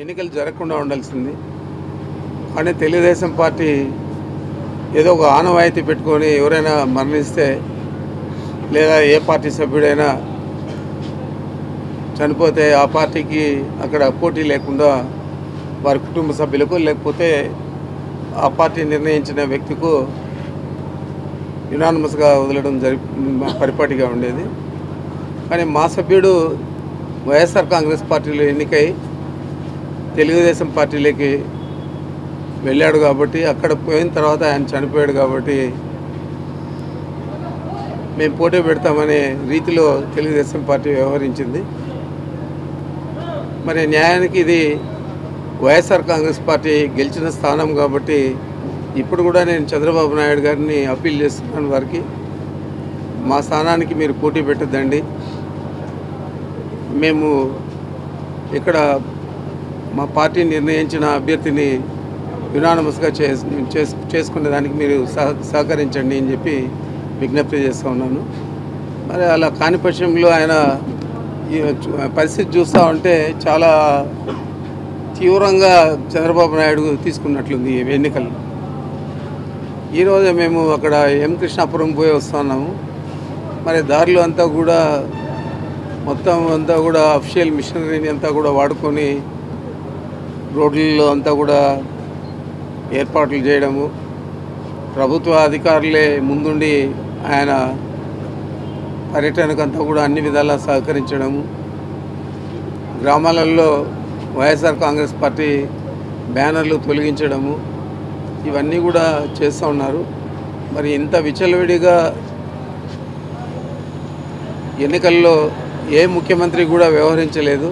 ఎన్నికలు జరగకుండా ఉండాల్సింది. కానీ తెలుగుదేశం పార్టీ ఏదో ఒక ఆనవాయితీ పెట్టుకొని ఎవరైనా మరణిస్తే లేదా ఏ పార్టీ సభ్యుడైనా చనిపోతే ఆ పార్టీకి అక్కడ పోటీ లేకుండా వారి కుటుంబ సభ్యులకు లేకపోతే ఆ పార్టీ నిర్ణయించిన వ్యక్తికు యునానిమస్గా వదలడం పరిపాటిగా ఉండేది. కానీ మా సభ్యుడు వైఎస్ఆర్ కాంగ్రెస్ పార్టీలో ఎన్నికై తెలుగుదేశం పార్టీలోకి వెళ్ళాడు కాబట్టి అక్కడ పోయిన తర్వాత ఆయన చనిపోయాడు కాబట్టి మేము పోటీ పెడతామనే రీతిలో తెలుగుదేశం పార్టీ వ్యవహరించింది. మరి న్యాయానికి ఇది వైఎస్ఆర్ కాంగ్రెస్ పార్టీ గెలిచిన స్థానం కాబట్టి ఇప్పుడు కూడా నేను చంద్రబాబు నాయుడు గారిని అప్పీల్ చేస్తున్నాను వారికి, మా స్థానానికి మీరు పోటీ పెట్టద్దండి, మేము ఇక్కడ మా పార్టీ నిర్ణయించిన అభ్యర్థిని యునానిమస్గా చేసుకునే దానికి మీరు సహకరించండి అని చెప్పి విజ్ఞప్తి చేస్తూ ఉన్నాను. మరి అలా కాని పక్షంలో ఆయన పరిస్థితి చూస్తూ ఉంటే చాలా తీవ్రంగా చంద్రబాబు నాయుడు తీసుకున్నట్లుంది ఎన్నికలు. ఈరోజు మేము అక్కడ కృష్ణాపురం పోయి వస్తున్నాము. మరి దారిలో అంతా కూడా మొత్తం అంతా కూడా అఫీషియల్ మిషనరీని అంతా కూడా వాడుకొని రోడ్లలో అంతా కూడా ఏర్పాట్లు చేయడము, ప్రభుత్వ అధికారులే ముందుండి ఆయన పర్యటనకంతా కూడా అన్ని విధాలా సహకరించడము, గ్రామాలలో వైఎస్ఆర్ కాంగ్రెస్ పార్టీ బ్యానర్లు తొలగించడము, ఇవన్నీ కూడా చేస్తూ ఉన్నారు. మరి ఇంత విచలవిడిగా ఎన్నికల్లో ఏ ముఖ్యమంత్రి కూడా వ్యవహరించలేదు.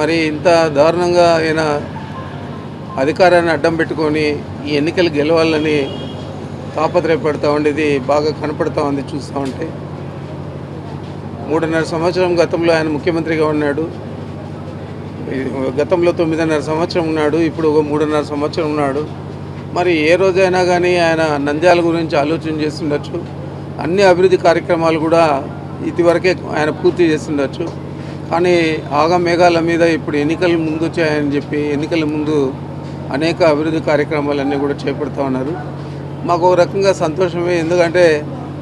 మరి ఇంత దారుణంగా ఆయన అధికారాన్ని అడ్డం పెట్టుకొని ఈ ఎన్నికలు గెలవాలని తాపత్రయపడుతూ ఉండేది బాగా కనపడుతూ ఉంది చూస్తూ ఉంటే. 3.5 సంవత్సరం గతంలో ఆయన ముఖ్యమంత్రిగా ఉన్నాడు, గతంలో 9.5 సంవత్సరం ఉన్నాడు, ఇప్పుడు 3.5 సంవత్సరం ఉన్నాడు. మరి ఏ రోజైనా కానీ ఆయన నంద్యాల గురించి ఆలోచన చేస్తుండొచ్చు, అన్ని అభివృద్ధి కార్యక్రమాలు కూడా ఇదివరకే ఆయన పూర్తి చేస్తుండొచ్చు. కానీ ఆగమేఘాల మీద ఇప్పుడు ఎన్నికల ముందు వచ్చాయని చెప్పి ఎన్నికల ముందు అనేక అభివృద్ధి కార్యక్రమాలన్నీ కూడా చేపడుతూ ఉన్నారు. మాకు ఒక రకంగా సంతోషమే, ఎందుకంటే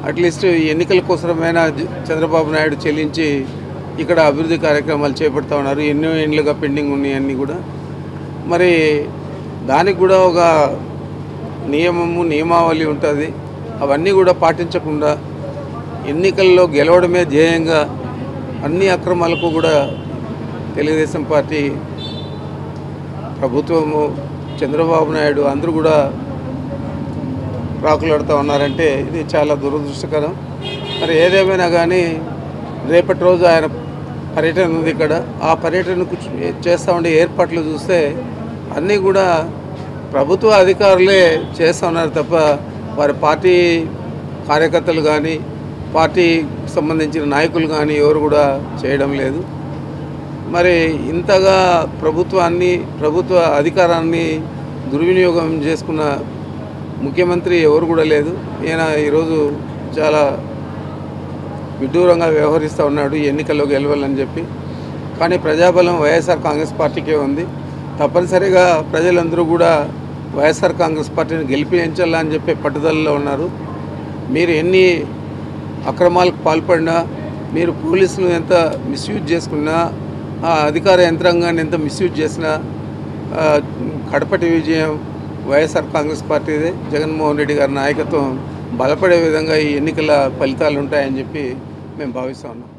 అట్లీస్ట్ ఎన్నికల కోసమైనా చంద్రబాబు నాయుడు చెల్లించి ఇక్కడ అభివృద్ధి కార్యక్రమాలు చేపడుతూ ఉన్నారు. ఎన్నో ఏళ్ళుగా పెండింగ్ ఉన్నాయన్నీ కూడా. మరి దానికి కూడా ఒక నియమావళి ఉంటుంది, అవన్నీ కూడా పాటించకుండా ఎన్నికల్లో గెలవడమే ధ్యేయంగా అన్ని అక్రమాలకు కూడా తెలుగుదేశం పార్టీ ప్రభుత్వము చంద్రబాబు నాయుడు అందరూ కూడా రాకులాడుతూ ఉన్నారంటే ఇది చాలా దురదృష్టకరం. మరి ఏదేమైనా కానీ రేపటి రోజు ఆయన పర్యటన ఉంది ఇక్కడ, ఆ పర్యటనకు చేస్తూ ఉండే ఏర్పాట్లు చూస్తే అన్నీ కూడా ప్రభుత్వ అధికారులే చేస్తూ ఉన్నారు తప్ప వారి పార్టీ కార్యకర్తలు కానీ పార్టీకి సంబంధించిన నాయకులు కానీ ఎవరు కూడా చేయడం లేదు. మరి ఇంతగా ప్రభుత్వ అధికారాన్ని దుర్వినియోగం చేసుకున్న ముఖ్యమంత్రి ఎవరు కూడా లేదు. ఈయన ఈరోజు చాలా విడ్డూరంగా వ్యవహరిస్తూ ఉన్నాడు ఎన్నికల్లో గెలవాలని చెప్పి. కానీ ప్రజాబలం వైఎస్ఆర్ కాంగ్రెస్ పార్టీకే ఉంది, తప్పనిసరిగా ప్రజలందరూ కూడా వైఎస్ఆర్ కాంగ్రెస్ పార్టీని గెలిపించాలని చెప్పే పట్టుదలలో ఉన్నారు. మీరు ఎన్ని అక్రమాలకు పాల్పడినా, మీరు పోలీసులు ఎంత మిస్యూజ్ చేసుకున్నా, ఆ అధికార యంత్రాంగాన్ని ఎంత మిస్యూజ్ చేసినా కడపటి విజయం వైఎస్ఆర్ కాంగ్రెస్ పార్టీదే. జగన్మోహన్ రెడ్డి గారి నాయకత్వం బలపడే విధంగా ఈ ఎన్నికల ఫలితాలు ఉంటాయని చెప్పి మేము భావిస్తూ ఉన్నాం.